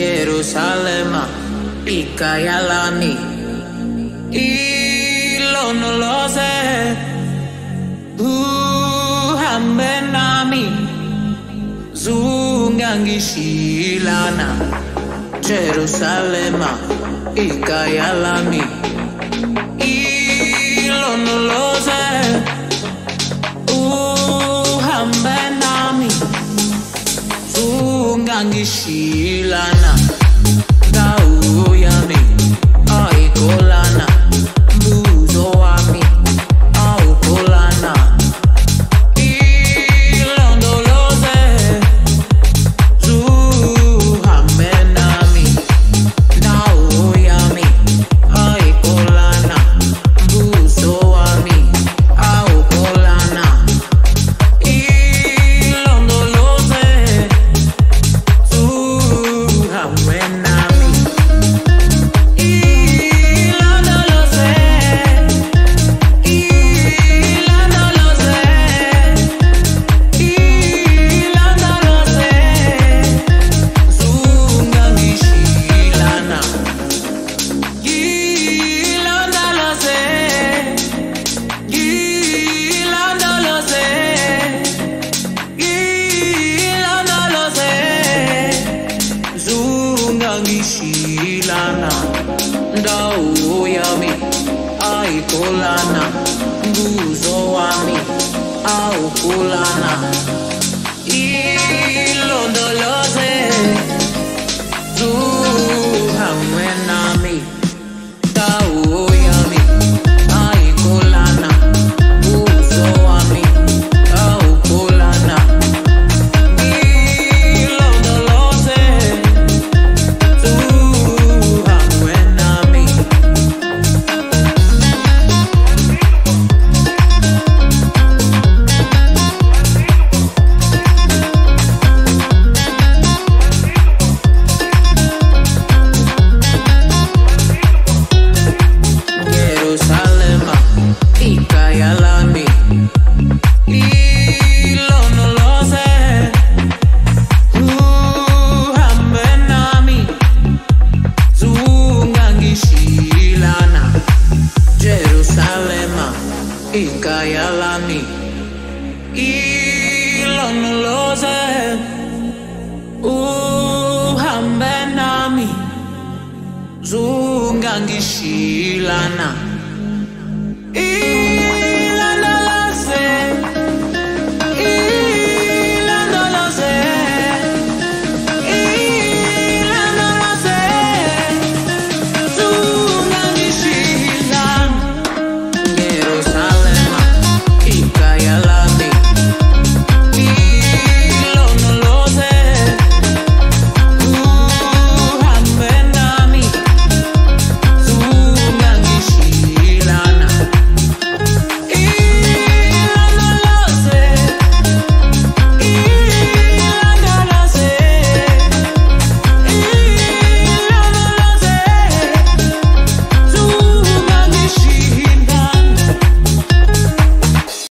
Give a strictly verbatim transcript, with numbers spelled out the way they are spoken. Jerusalema ikayalani, ilo noloze uhambe nami zungangishilana. Jerusalema ikayalani, ilo noloze uhambe nami zungangishilana. Ndau yami aikolana, nguzo wami aukulana, ilondoloze zuhamwe nami. Ndau yami aikolana, nguzo wami aukulana, ilondoloze zuhamwe nami. Ikayalani, ilonloze uhambe nami zungangishilana.